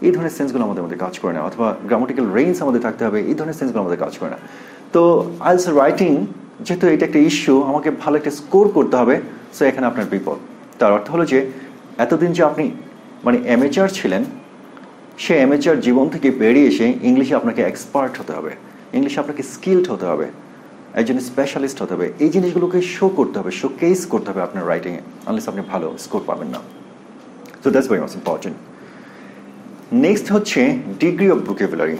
এই ধরনের সেন্সগুলো আমাদের মধ্যে কাজ করে না, অথবা গ্রামাটিক্যাল রেঞ্জ আমাদের থাকতে হবে, এই ধরনের সেন্সগুলো আমাদের কাজ করে না। তো আইএলটিএস রাইটিং যেহেতু এটা একটা ইস্যু, আমাকে ভালো একটা স্কোর করতে হবে। সো এখানে আপনার বিপদ। তার অর্থ হলো যে এতদিন যে আপনি মানে অ্যামেচার ছিলেন, সে অ্যামেচার জীবন থেকে বেরিয়ে এসে ইংলিশে আপনাকে এক্সপার্ট হতে হবে, ইংলিশে আপনাকে স্কিলড হতে হবে, একজন স্পেশালিস্ট হতে হবে। এই জিনিসগুলোকে শো করতে হবে, শো কেস করতে হবে আপনার রাইটিংয়ে, আনলেস আপনি ভালো স্কোর পাবেন না। So that's very much important. Next হচ্ছে degree of vocabulary.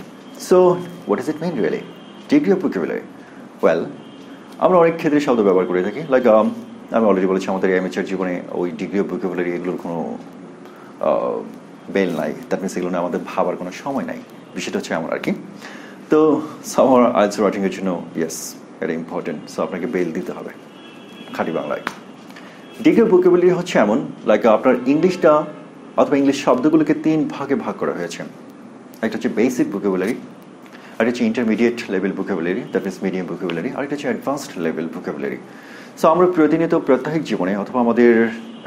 So what is it mean really degree of vocabulary? Well আমরা অনেক ক্ষেত্রে শব্দ ব্যবহার করে থাকি, লাইক আমি অলরেডি বলেছি আমাদের অ্যামেচার জীবনে ওই ডিগ্রি অফ ভোকাবুলারি এগুলোর কোনো বেল নাই, দ্যাট মিনস এগুলো নিয়ে আমাদের ভাবার কোনো সময় নাই, বিষয়টা হচ্ছে আমার আর কি। তো সামহাও আইএলটিএস রাইটিংয়ের জন্য ইয়েস এটা ইম্পর্টেন্ট। সো আপনাকে বেল দিতে হবে খাঁটি বাংলায়। ডিগ্রি অফ ভোকাবুলারি হচ্ছে এমন লাইক আপনার ইংলিশটা অথবা ইংলিশ শব্দগুলোকে তিন ভাগে ভাগ করা হয়েছে। একটা হচ্ছে বেসিক ভোকাবুলারি, আর হচ্ছে intermediate level vocabulary that means medium vocabulary, আর এটা হচ্ছে অ্যাডভান্সড লেভেল ভোকাবুলারি। সো আমরা প্রতিনিয়ত প্রাত্যহিক জীবনে অথবা আমাদের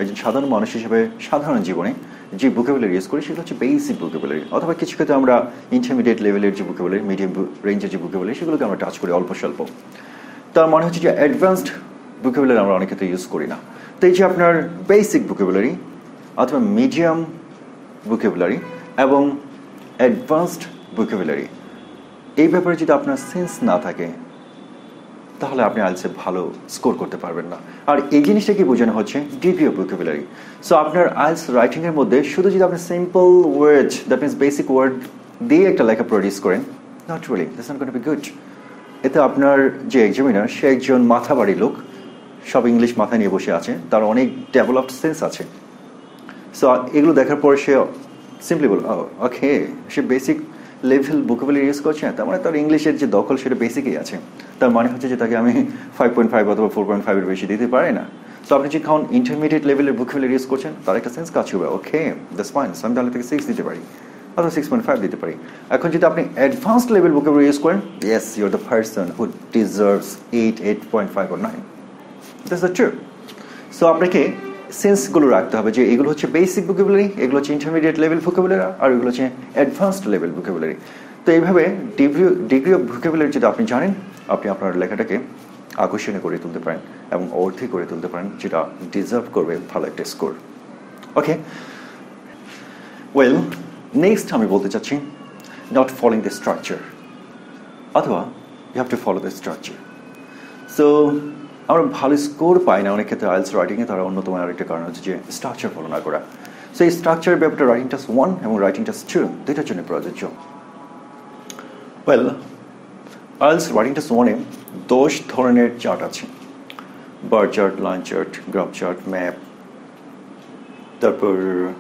একজন সাধারণ মানুষ হিসেবে সাধারণ জীবনে যে ভোকাবুলারি ইউজ করি সেগুলো হচ্ছে বেসিক ভোকাবুলারি, অথবা কিছু ক্ষেত্রে আমরা ইন্টারমিডিয়েট লেভেলের যে ভোকাবুলারি, মিডিয়াম রেঞ্জের যে ভোকাবুলারি সেগুলোকে আমরা টাচ করি অল্প স্বল্প। তার মানে হচ্ছে যে অ্যাডভান্সড ভোকাবুলারি আমরা অনেক ক্ষেত্রে ইউজ করি না। তো এই যে আপনার বেসিক ভোকাবুলারি অথবা মিডিয়াম ভোকাবুলারি এবং অ্যাডভান্সড ভোকাবুলারি, এই ব্যাপারে যদি আপনার সেন্স না থাকে তাহলে আপনি আইএলটিএসে ভালো স্কোর করতে পারবেন না। আর এই জিনিসটা কি বোঝানো হচ্ছে ডিগ্রি অফ ভোকাবুলারি। সো আপনার আইএলটিএস রাইটিংয়ের মধ্যে শুধু যদি আপনি simple word that means basic word দিয়ে একটা লেখা প্রডিউস করেন, not really that's not gonna be good. এতে আপনার যে এক্সামিনার সে একজন মাথাবাড়ি লোক, সব ইংলিশ মাথায় নিয়ে বসে আছে, তার অনেক ডেভেলপড সেন্স আছে। সো এগুলো দেখার পর সে সিম্পলি বল ওকে সে বেসিক লেভেল ভোকাবুলারি ইউজ করছে, তার মানে তার ইংলিশের যে দখল সেটা বেসিকই আছে। তার মানে হচ্ছে যে তাকে আমি ফাইভ পয়েন্ট ফাইভ অথবা ফোর পয়েন্ট ফাইভের বেশি দিতে পারি না। সো আপনি যে কারণ ইন্টারমিডিয়েট লেভেলের ভোকাবুলারি ইউজ করছেন তার একটা সেন্স কাজ হবে, ওকে দ্যাটস ফাইন, আমি তাহলে থেকে সিক্স দিতে পারি অথবা সিক্স পয়েন্ট ফাইভ দিতে পারি। এখন যদি আপনি অ্যাডভান্স লেভেল ভোকাবুলারি ইউজ করেন, yes you are the person who deserves eight eight point five or nine, that's the true. So আপনাকে সেন্সগুলো রাখতে হবে যে এগুলো হচ্ছে বেসিক ভোকাবুলারি, এগুলো হচ্ছে ইন্টারমিডিয়েট লেভেল ভোকাবুলারি, আর এগুলো হচ্ছে অ্যাডভান্সড লেভেল ভোকাবুলারি। তো এইভাবে ডিগ্রি ডিগ্রি অফ ভোকাবুলারি যদি আপনি জানেন, আপনি আপনার লেখাটাকে আকর্ষণীয় করে তুলতে পারেন এবং অর্থী করে তুলতে পারেন, যেটা ডিজার্ভ করবে ভালো একটা score. Okay well, next time we will be not following the structure. Otherwise, you have to follow the structure. So, our bhalo score pay na onek khetre I E L T S writing e tara onnotom arekta karon hocche je structure follow na kora. So ei structure byapta writing task one ebong writing task two duitar jonno projojyo. Well, I E L T S writing task one e dosh dhoroner chart ache, bar chart, line chart, graph chart, map, tarpor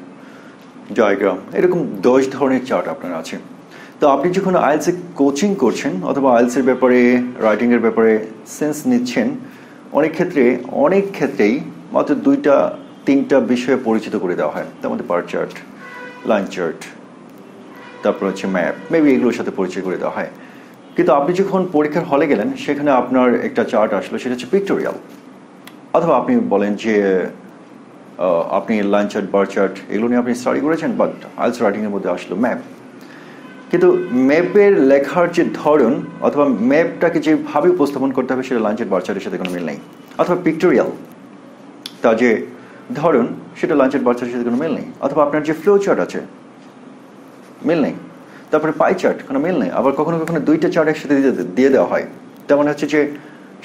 diagram, erokom dosh dhoroner chart apnar ache. তো আপনি যখন IELTS এ coaching করছেন অথবা IELTS এর ব্যাপারে writing এর ব্যাপারে sense নিচ্ছেন অনেক ক্ষেত্রে অনেক ক্ষেত্রেই মাত্র দুইটা তিনটা বিষয়ে পরিচিত করে দেওয়া হয় তার মধ্যে বার চার্ট লাইন চার্ট তারপর হচ্ছে ম্যাপ মেবি এগুলোর সাথে পরিচয় করে দেওয়া হয় কিন্তু আপনি যখন পরীক্ষার হলে গেলেন সেখানে আপনার একটা চার্ট আসলো সেটা হচ্ছে পিক্টোরিয়াল অথবা আপনি বলেন যে আপনি লাইন চার্ট বার চার্ট এগুলো নিয়ে আপনি স্টাডি করেছেন বাট আইএলস রাইটিং এর মধ্যে আসলো ম্যাপ কিন্তু ম্যাপের লেখার যে ধরন অথবা ম্যাপটাকে যেভাবে উপস্থাপন করতে হবে সেটা লাঞ্চের বারচারের সাথে কোনো মিল নেই অথবা পিক্টোরিয়াল তা যে ধরন সেটা লাঞ্চের বারচারের সাথে কোনো মিল নেই অথবা আপনার যে ফ্লো চার্ট আছে মিল নেই তারপরে পাই চার্ট কোনো মিল নেই আবার কখনো কখনো দুইটা চার্ট একসাথে দিয়ে দেওয়া হয় তেমন হচ্ছে যে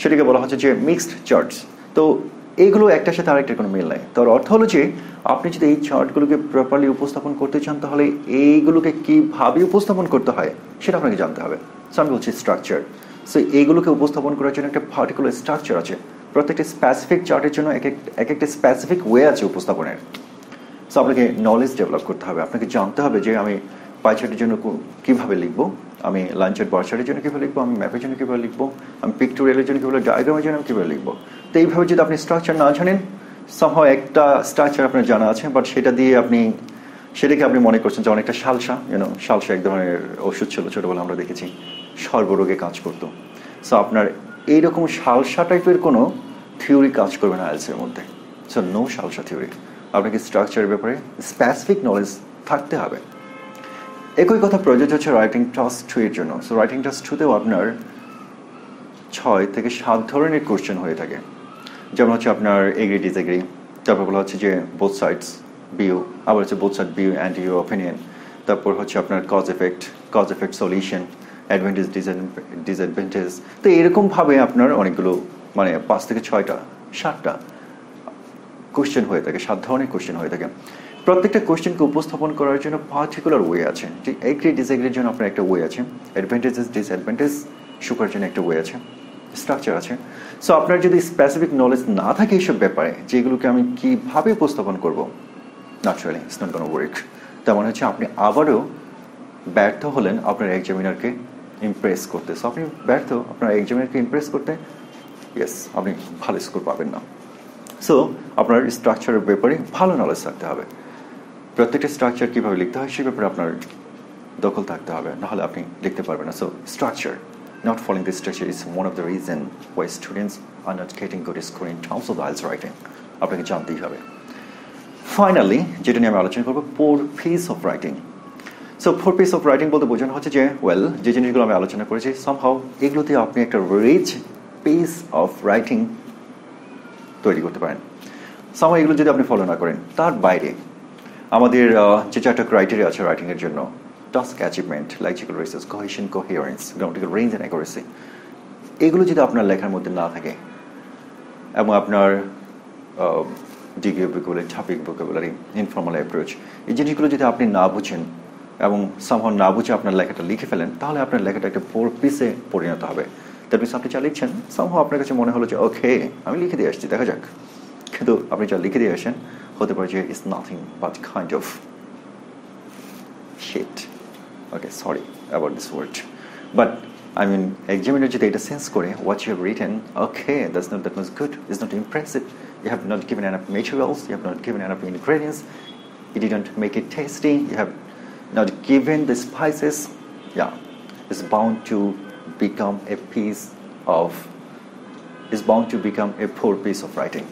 সেটাকে বলা হচ্ছে যে মিক্সড চার্টস তো এইগুলো একটার সাথে আরেকটার কোনো মিল নাই তার অর্থ হলো যে আপনি যদি এই চার্টগুলোকে প্রপারলি উপস্থাপন করতে চান তাহলে এইগুলোকে কিভাবে উপস্থাপন করতে হয় সেটা আপনাকে জানতে হবে সো আমি বলছি স্ট্রাকচার সো এইগুলোকে উপস্থাপন করার জন্য একটা পার্টিকুলার স্ট্রাকচার আছে প্রত্যেকটা স্পেসিফিক চার্টের জন্য এক একটা স্পেসিফিক ওয়ে আছে উপস্থাপনের সো আপনাকে নলেজ ডেভেলপ করতে হবে আপনাকে জানতে হবে যে আমি পাই চার্টের জন্য কীভাবে লিখবো আমি লাইন চার্ট বার চার্টের জন্য কীভাবে লিখবো আমি ম্যাপের জন্য কীভাবে লিখবো আমি পিক্টোরিয়ালের জন্য কীভাবে ডায়াগ্রামের জন্য আমি কীভাবে লিখবো তো এইভাবে যদি আপনি স্ট্রাকচার না জানেন সম্ভব একটা স্ট্রাকচার আপনার জানা আছে বাট সেটা দিয়ে আপনি সেটাকে আপনি মনে করছেন যে অনেকটা শালসা ইউনো শালসা এক ধরনের ওষুধ ছিল ছোটোবেলা আমরা দেখেছি সর্বরোগে কাজ করতো সো আপনার এইরকম শালসা টাইপের কোনো থিওরি কাজ করবে না আইএলসের মধ্যে সো নো শালসা থিওরি আপনাকে স্ট্রাকচারের ব্যাপারে স্পেসিফিক নলেজ থাকতে হবে একই কথা প্রযোজ্য হচ্ছে রাইটিং টাস্ক টু এর জন্য সো রাইটিং টাস্ক টুতেও আপনার ছয় থেকে সাত ধরনের কোশ্চেন হয়ে থাকে যেমন হচ্ছে আপনার এগ্রি ডিসএগ্রি তারপর বলা হচ্ছে যে বোথ সাইডস ভিউ আবার হচ্ছে both side view and your opinion তারপর হচ্ছে আপনার cause effect cause effect solution advantage disadvantage তো এরকমভাবে আপনার অনেকগুলো মানে পাঁচ থেকে ছয়টা সাতটা কোশ্চেন হয়ে থাকে সাত ধরনের কোশ্চেন হয়ে থাকে প্রত্যেকটা কোশ্চেনকে উপস্থাপন করার জন্য পার্টিকুলার ওয়ে আছে ঠিক এগ্রি ডিসএগ্রির জন্য আপনার একটা ওয়ে আছে অ্যাডভান্টেজেস ডিসঅ্যাডভান্টেজ শুকার জন্য একটা ওয়ে আছে স্ট্রাকচার আছে সো আপনার যদি স্পেসিফিক নলেজ না থাকে এইসব ব্যাপারে যেগুলোকে আমি কীভাবে উপস্থাপন করবো naturally it's not gonna work তার মানে হচ্ছে আপনি আবারও ব্যর্থ হলেন আপনার এক্সামিনারকে ইমপ্রেস করতে সো আপনি ব্যর্থ আপনার এক্সামিনারকে ইমপ্রেস করতে ইয়েস আপনি ভালো স্কোর পাবেন না সো আপনার স্ট্রাকচারের ব্যাপারে ভালো নলেজ থাকতে হবে প্রত্যেকটা স্ট্রাকচার কীভাবে লিখতে হয় সে ব্যাপারে আপনার দখল থাকতে হবে নাহলে আপনি লিখতে পারবেন না so structure Not following this structure is one of the reasons why students are not getting good score in terms of the I E L T S writing. আপনাকে জানতেই হবে ফাইনালি যেটা নিয়ে আমি আলোচনা করবো four piece of writing so four piece of writing বলতে বোঝানো হচ্ছে যে ওয়েল যে জিনিসগুলো আমি আলোচনা করেছি somehow এগুলোতে আপনি একটা রিচ পিস অফ রাইটিং তৈরি করতে পারেন somehow এগুলো যদি আপনি ফলো না করেন তার বাইরে আমাদের যে চারটা ক্রাইটেরিয়া আছে রাইটিংয়ের জন্য task achievement lexical research cohesion coherence grammatical range and accuracy এগুলো যদি আপনার লেখার মধ্যে না থাকে এবং আপনার degree vocabulary topic vocabulary informal approach এই জিনিসগুলো যদি আপনি না বুঝেন এবং সামহ না বুঝে আপনার লেখাটা লিখে ফেলেন তাহলে আপনার লেখাটা একটা ফোর পিসে পরিণত হবে দ্যাট মিনস আপনি যা লিখছেন সামহ আপনার কাছে মনে হলো যে ওকে আমি লিখে দিয়ে আসছি দেখা যাক কিন্তু আপনি যা লিখে দিয়ে আসেন হতে পারে যে it's nothing but kind of shit Okay, sorry about this word. But I mean, examiner data sense kore what you have written, okay, that's not that much good. It's not impressive. You have not given enough materials. You have not given enough ingredients. You didn't make it tasty. You have not given the spices. Yeah, it's bound to become a piece of, it's bound to become a poor piece of writing.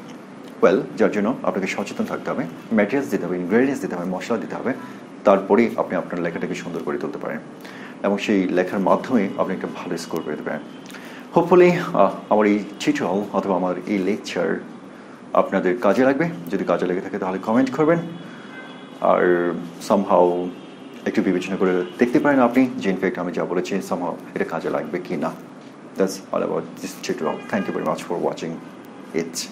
Well, যার জন্য আপনাকে সচেতন থাকতে হবে materials দিতে হবে ingredients দিতে হবে মশলা দিতে হবে তারপরেই আপনি আপনার লেখাটাকে সুন্দর করে তুলতে পারেন এবং সেই লেখার মাধ্যমে আপনি একটা ভালো স্কোর পেতে পারেন হোপফুলি আমার এই টিউটোরিয়াল অথবা আমার এই লেকচার আপনাদের কাজে লাগবে যদি কাজে লেগে থাকে তাহলে কমেন্ট করবেন আর সামহাউ একটু বিবেচনা করে দেখতে পারেন আপনি যে ইনফ্যাক্ট আমি যা বলেছি সামহাউ এটা কাজে লাগবে কি না। That's all about this tutorial. Thank you very much for watching it.